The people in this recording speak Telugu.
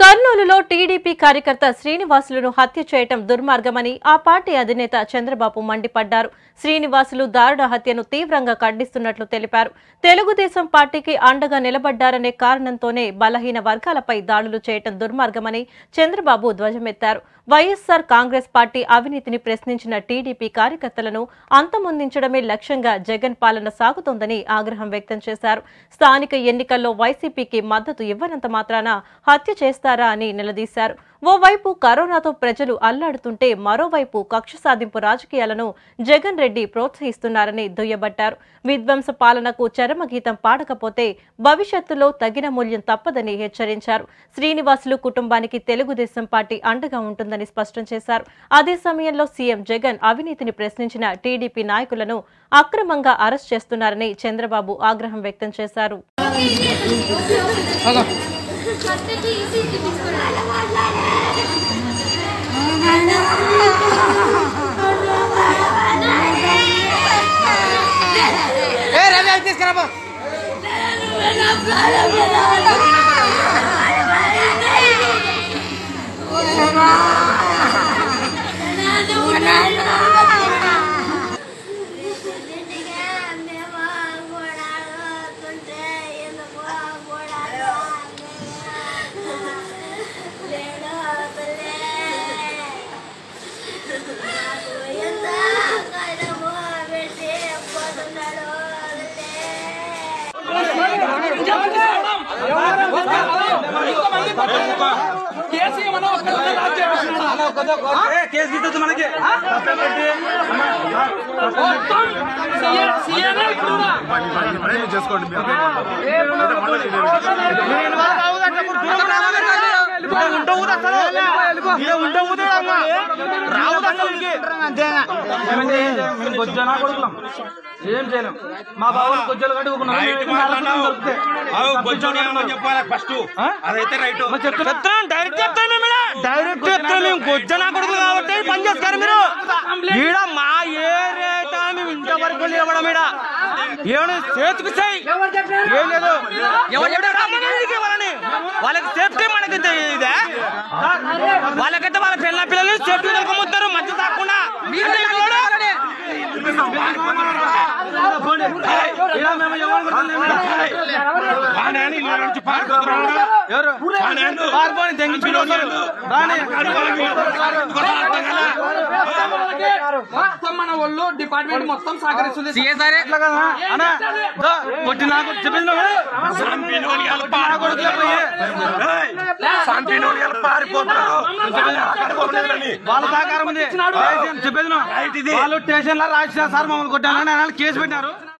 కర్నూలులో టీడీపీ కార్యకర్త శ్రీనివాసులను హత్య చేయడం దుర్మార్గమని ఆ పార్టీ అధినేత చంద్రబాబు మండిపడ్డారు. శ్రీనివాసులు దారుణ హత్యను తీవ్రంగా ఖండిస్తున్నట్లు తెలిపారు. తెలుగుదేశం పార్టీకి అండగా నిలబడ్డారనే కారణంతోనే బలహీన వర్గాలపై దాడులు చేయడం దుర్మార్గమని చంద్రబాబు ధ్వజమెత్తారు. వైఎస్సార్ కాంగ్రెస్ పార్టీ అవినీతిని ప్రశ్నించిన టీడీపీ కార్యకర్తలను అంతమొందించడమే లక్ష్యంగా జగన్ పాలన సాగుతోందని ఆగ్రహం వ్యక్తం చేశారు. స్థానిక ఎన్నికల్లో వైసీపీకి మద్దతు ఇవ్వనంత మాత్రాన హత్య చేస్తారు అని నిలదీశారు. ఓవైపు కరోనాతో ప్రజలు అల్లాడుతుంటే మరోవైపు కక్ష సాధింపు రాజకీయాలను జగన్ రెడ్డి ప్రోత్సహిస్తున్నారని దుయ్యబట్టారు. విధ్వంస పాలనకు చరమగీతం పాడకపోతే భవిష్యత్తులో తగిన మూల్యం తప్పదని హెచ్చరించారు. శ్రీనివాసులు కుటుంబానికి తెలుగుదేశం పార్టీ అండగా ఉంటుందని స్పష్టం చేశారు. అదే సమయంలో సీఎం జగన్ అవినీతిని ప్రశ్నించిన టీడీపీ నాయకులను అక్రమంగా అరెస్ట్ చేస్తున్నారని చంద్రబాబు ఆగ్రహం వ్యక్తం చేశారు. केस गीता तुम्हारे के డిపార్ట్మెంట్ మొత్తం సహకరిస్తుంది. వాళ్ళ సహకారం ఉంది. చెప్పేది వాళ్ళు స్టేషన్ లో రాజశేఖర్ సార్ మమ్మల్ని కొట్టారు, కేసు పెట్టారు.